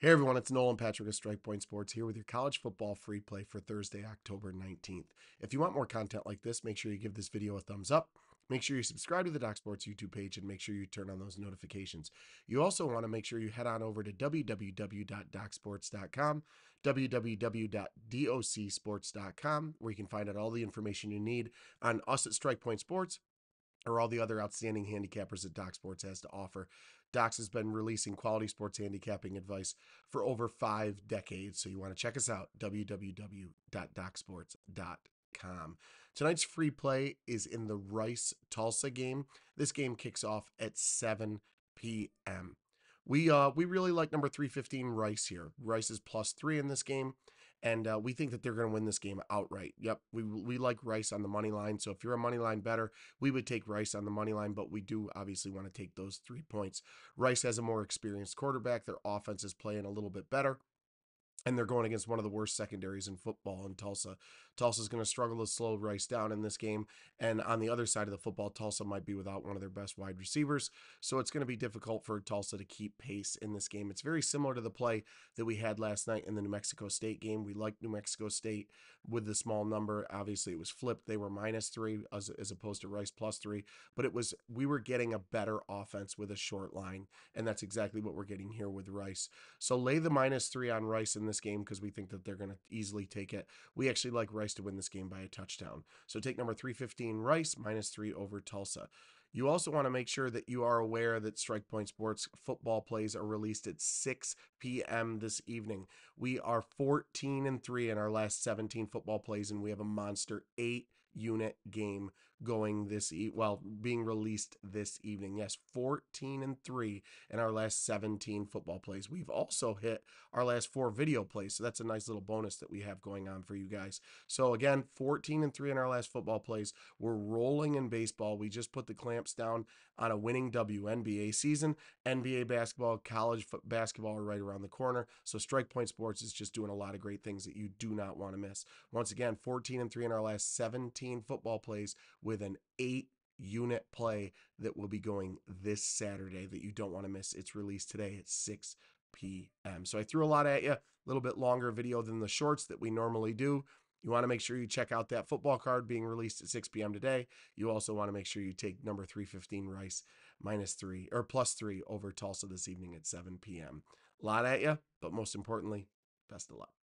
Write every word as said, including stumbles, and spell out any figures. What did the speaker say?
Hey everyone, it's Nolan Patrick of Strike Point Sports here with your college football free play for Thursday, October nineteenth. If you want more content like this, make sure you give this video a thumbs up. Make sure you subscribe to the Doc Sports YouTube page and make sure you turn on those notifications. You also want to make sure you head on over to w w w dot doc sports dot com, w w w dot doc sports dot com, where you can find out all the information you need on us at Strike Point Sports, or all the other outstanding handicappers that Doc Sports has to offer. Docs has been releasing quality sports handicapping advice for over five decades, so you want to check us out, w w w dot doc sports dot com. Tonight's free play is in the Rice-Tulsa game. This game kicks off at seven p m We, uh, we really like number three fifteen, Rice, here. Rice is plus three in this game, and uh, we think that they're going to win this game outright. Yep, we we like Rice on the money line, so if you're a money line better, we would take Rice on the money line, but we do obviously want to take those three points. Rice has a more experienced quarterback. Their offense is playing a little bit better, and they're going against one of the worst secondaries in football in Tulsa. Tulsa's going to struggle to slow Rice down in this game. And on the other side of the football, Tulsa might be without one of their best wide receivers. So it's going to be difficult for Tulsa to keep pace in this game. It's very similar to the play that we had last night in the New Mexico State game. We liked New Mexico State with the small number. Obviously, it was flipped. They were minus three as, as opposed to Rice plus three. But it was we were getting a better offense with a short line. And that's exactly what we're getting here with Rice. So lay the minus three on Rice in this game because we think that they're going to easily take it. We actually like Rice to win this game by a touchdown. So take number three fifteen, Rice, minus three over Tulsa. You also want to make sure that you are aware that Strike Point Sports football plays are released at six p m this evening. We are fourteen and three in our last seventeen football plays, and we have a monster eight unit game going this e well being released this evening. Yes, fourteen and three in our last seventeen football plays. We've also hit our last four video plays, so that's a nice little bonus that we have going on for you guys. So again, fourteen and three in our last football plays. We're rolling in baseball. We just put the clamps down on a winning W N B A season. N B A basketball, college basketball are right around the corner. So Strike Point Sports is just doing a lot of great things that you do not want to miss. Once again, fourteen and three in our last seventeen football plays with an eight unit play that will be going this Saturday that you don't want to miss. It's released today at six p m So I threw a lot at you, a little bit longer video than the shorts that we normally do. You want to make sure you check out that football card being released at six p m today. You also want to make sure you take number three fifteen, Rice, minus three or plus three over Tulsa this evening at seven p m A lot at you, but most importantly, best of luck.